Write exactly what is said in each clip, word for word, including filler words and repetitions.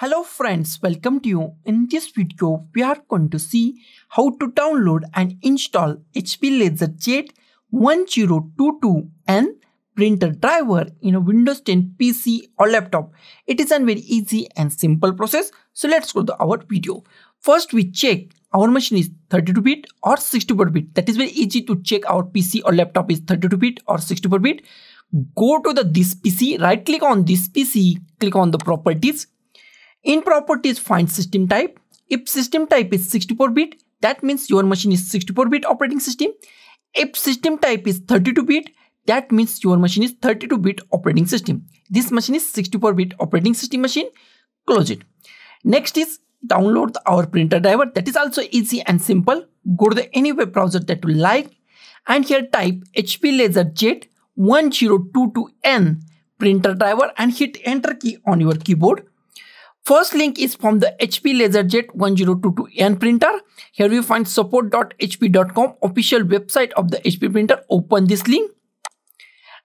Hello friends, welcome to you. In this video, we are going to see how to download and install H P LaserJet ten twenty-two N printer driver in a Windows ten P C or laptop. It is a very easy and simple process. So let's go to our video. First, we check our machine is thirty-two bit or sixty-four bit. That is very easy to check our P C or laptop is thirty-two bit or sixty-four bit. Go to the this P C, right click on this P C, click on the properties. In properties, find system type. If system type is sixty-four bit, that means your machine is sixty-four bit operating system. If system type is thirty-two bit, that means your machine is thirty-two bit operating system. This machine is sixty-four bit operating system machine. Close it. Next is download our printer driver. That is also easy and simple. Go to the any web browser that you like. And here type H P LaserJet ten twenty-two N printer driver and hit enter key on your keyboard. First link is from the H P LaserJet ten twenty-two N printer. Here we find support dot H P dot com official website of the H P printer. Open this link.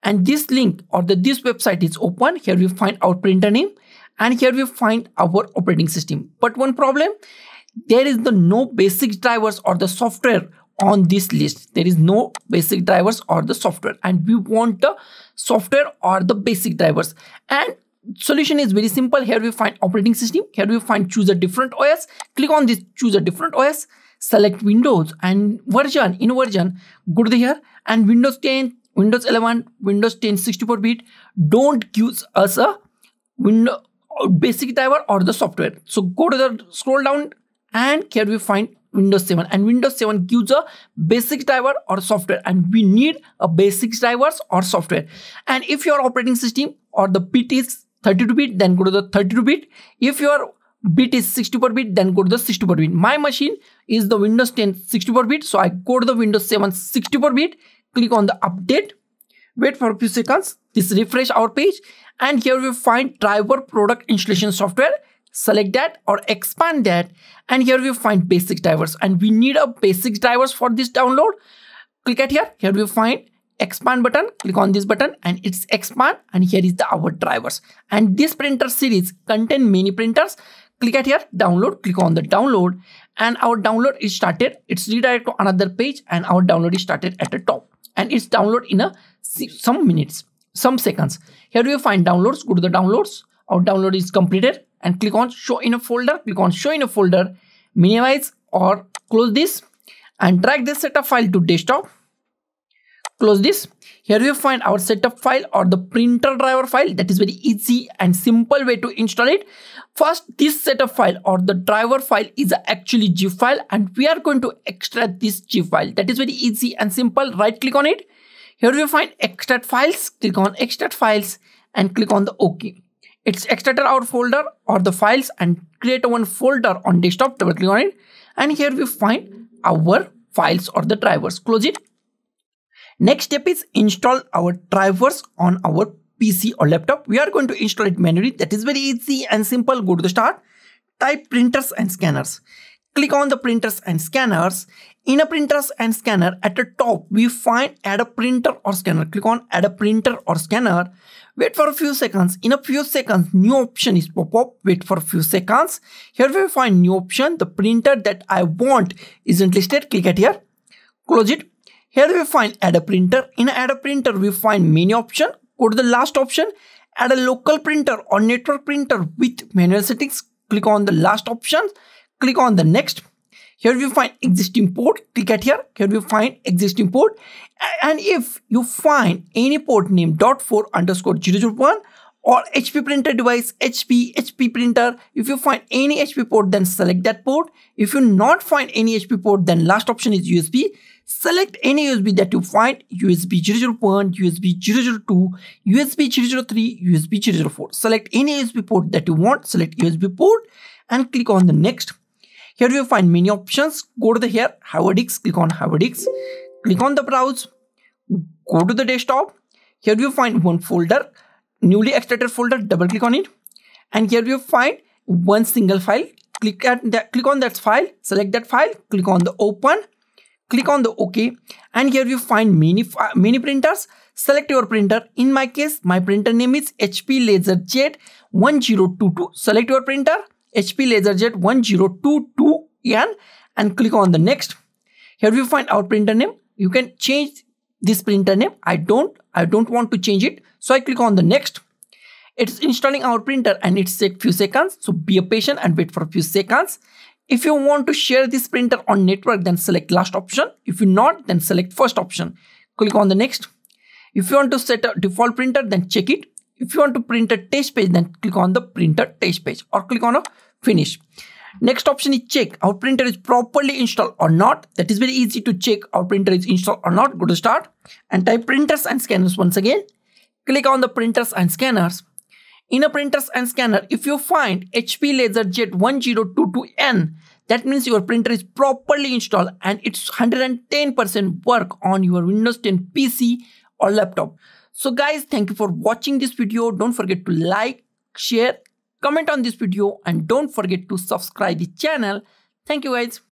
And this link or the this website is open. Here we find our printer name. And here we find our operating system. But one problem, there is the no basic drivers or the software on this list. There is no basic drivers or the software. And we want the software or the basic drivers. And solution is very simple. Here we find operating system. Here we find choose a different O S. Click on this choose a different O S. Select Windows and version. In version, go to here and Windows ten, Windows eleven, Windows ten sixty-four bit. Don't use us a window basic driver or the software. So go to the scroll down and here we find Windows seven, and Windows seven gives a basic driver or software, and we need a basic drivers or software. And if your operating system or the P T is thirty-two bit, then go to the thirty-two bit. If your bit is sixty-four bit, then go to the sixty-four bit. My machine is the Windows ten sixty-four bit, so I go to the Windows seven sixty-four bit, click on the update, wait for a few seconds, this refresh our page, and here we find driver product installation software. Select that or expand that, and here we find basic drivers, and we need a basic drivers for this download. Click at here, here we find expand button, click on this button and it's expand, and here is the our drivers. And this printer series contain many printers. Click at here, download, click on the download, and our download is started. It's redirected to another page and our download is started at the top, and it's download in a some minutes, some seconds. Here we find downloads, go to the downloads, our download is completed, and click on show in a folder, click on show in a folder, minimize or close this and drag this setup file to desktop. Close this. Here you find our setup file or the printer driver file. That is very easy and simple way to install it. First, this setup file or the driver file is actually zip file, and we are going to extract this zip file. That is very easy and simple. Right click on it. Here you find extract files. Click on extract files and click on the OK. It's extracted our folder or the files and create one folder on desktop. Double click on it. And here we find our files or the drivers. Close it. Next step is install our drivers on our P C or laptop. We are going to install it manually. That is very easy and simple. Go to the start. Type printers and scanners. Click on the printers and scanners. In a printers and scanner, at the top, we find add a printer or scanner. Click on add a printer or scanner. Wait for a few seconds. In a few seconds, new option is pop up. Wait for a few seconds. Here we find new option. The printer that I want isn't listed. Click at here. Close it. Here we find add a printer. In add a printer, we find many option. Go to the last option. Add a local printer or network printer with manual settings. Click on the last option. Click on the next. Here we find existing port. Click at here. Here we find existing port. And if you find any port name dot four underscore zero zero one or H P printer device, H P, H P printer, if you find any H P port, then select that port. If you not find any H P port, then last option is U S B. Select any U S B that you find, U S B zero zero one, U S B zero zero two, U S B zero zero three, U S B zero zero four. Select any U S B port that you want, select U S B port and click on the next. Here you find many options. Go to the here, HyperDisk, click on HyperDisk, click on the browse, go to the desktop. Here you find one folder, newly extracted folder, double click on it. And here you find one single file, click, at that, click on that file, select that file, click on the open. Click on the OK, and here you find many, many printers. Select your printer. In my case, my printer name is H P LaserJet ten twenty-two. Select your printer, H P LaserJet ten twenty-two N, and click on the next. Here we find our printer name. You can change this printer name. I don't, I don't want to change it. So I click on the next. It's installing our printer and it's take few seconds. So be patient and wait for a few seconds. If you want to share this printer on network, then select last option. If you not, then select first option. Click on the next. If you want to set a default printer, then check it. If you want to print a test page, then click on the printer test page or click on a finish. Next option is check our printer is properly installed or not. That is very easy to check our printer is installed or not. Go to start and type printers and scanners once again. Click on the printers and scanners. In a printers and scanner, if you find H P LaserJet ten twenty-two N, that means your printer is properly installed and it's one hundred ten percent work on your Windows ten P C or laptop. So guys, thank you for watching this video. Don't forget to like, share, comment on this video, and don't forget to subscribe the channel. Thank you guys.